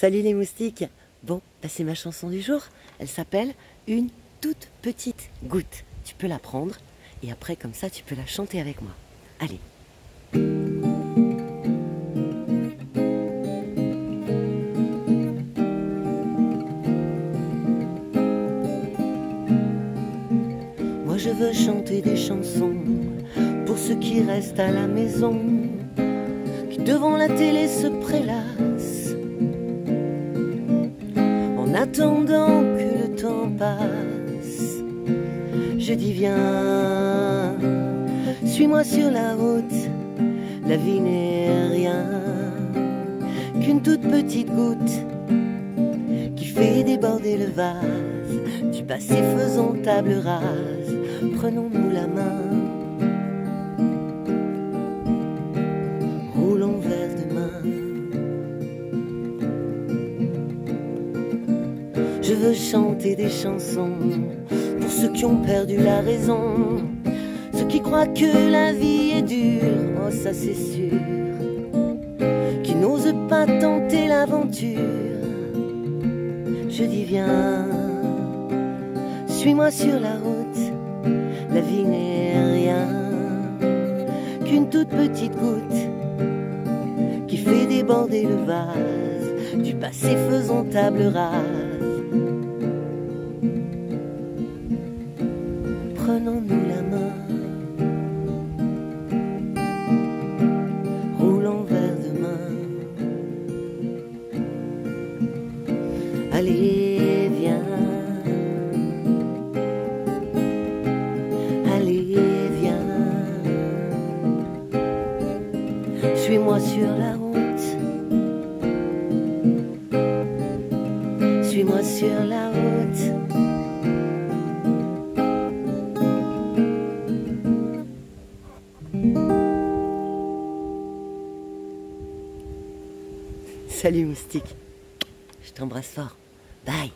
Salut les moustiques. Bon, bah c'est ma chanson du jour. Elle s'appelle Une toute petite goutte. Tu peux la prendre et après comme ça tu peux la chanter avec moi. Allez. Moi je veux chanter des chansons pour ceux qui restent à la maison, qui devant la télé se prélassent en attendant que le temps passe. Je dis viens, suis-moi sur la route, la vie n'est rien qu'une toute petite goutte qui fait déborder le vase du passé. Faisons table rase, prenons-nous la main, roulons vers demain. Je veux chanter des chansons pour ceux qui ont perdu la raison, ceux qui croient que la vie est dure, oh ça c'est sûr, qui n'osent pas tenter l'aventure. Je dis viens, suis-moi sur la route, la vie n'est rien qu'une toute petite goutte qui fait déborder le vase du passé. Faisons table rase, prenons-nous la main, roulons vers demain. Allez, viens, allez, viens, suis-moi sur la route, suis-moi sur la route. Salut moustique, je t'embrasse fort, bye.